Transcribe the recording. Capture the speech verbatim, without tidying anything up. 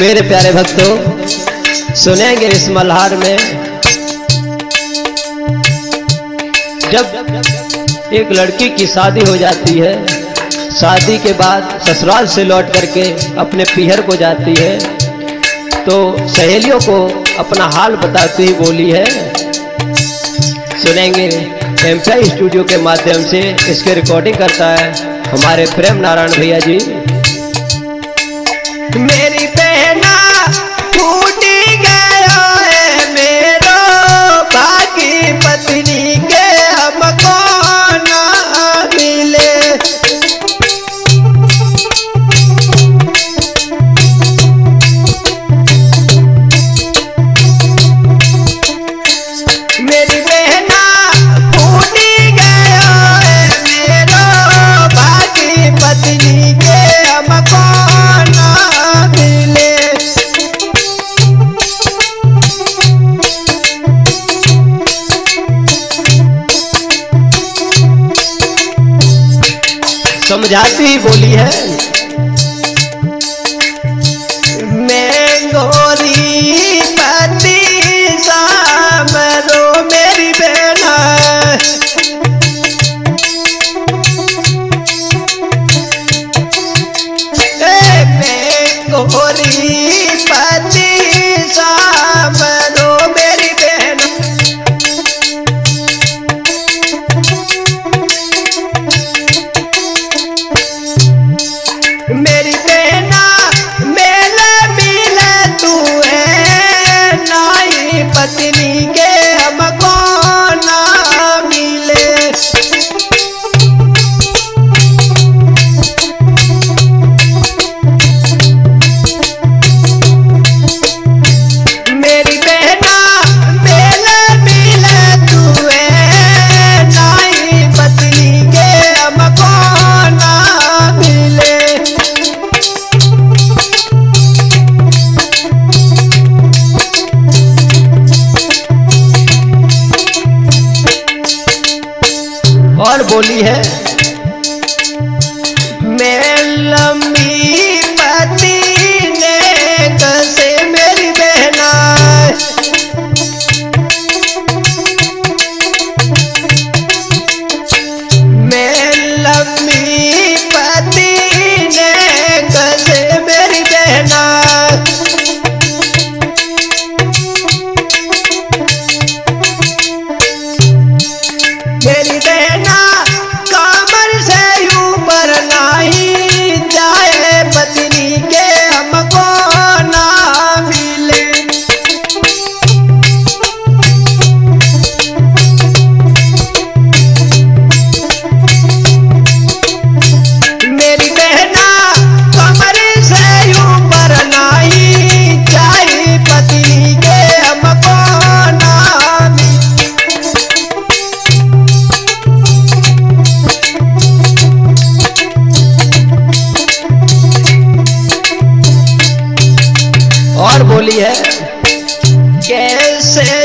मेरे प्यारे भक्तों, सुनेंगे इस मल्हार में जब एक लड़की की शादी हो जाती है, शादी के बाद ससुराल से लौट करके अपने पीहर को जाती है तो सहेलियों को अपना हाल बताती हुई बोली है। सुनेंगे एमपीआई स्टूडियो के माध्यम से इसकी रिकॉर्डिंग करता है हमारे प्रेम नारायण भैया जी। मेरी बहना फूटी गयो है मेरो बाकी पत्नी के हमको ना मिले। मेरी बहना फूटी गयो है मेरो बाकी पत्नी के हमको ना मिले। समझाती ही बोली है मैं गोरी पति सामरो मेरी बेना। और बोली है मैं लम्बी पति ने कसे मेरी बहना। मैं लम्बी पति ने कसे मेरी बहना। मेरी बहना कमर से ऊपर नहीं जाए पत्नी के हमको ना मिले। मेरी बहना कमर से ऊपर नहीं जाए पत्नी के हमको ना मिले। और बोली है कैसे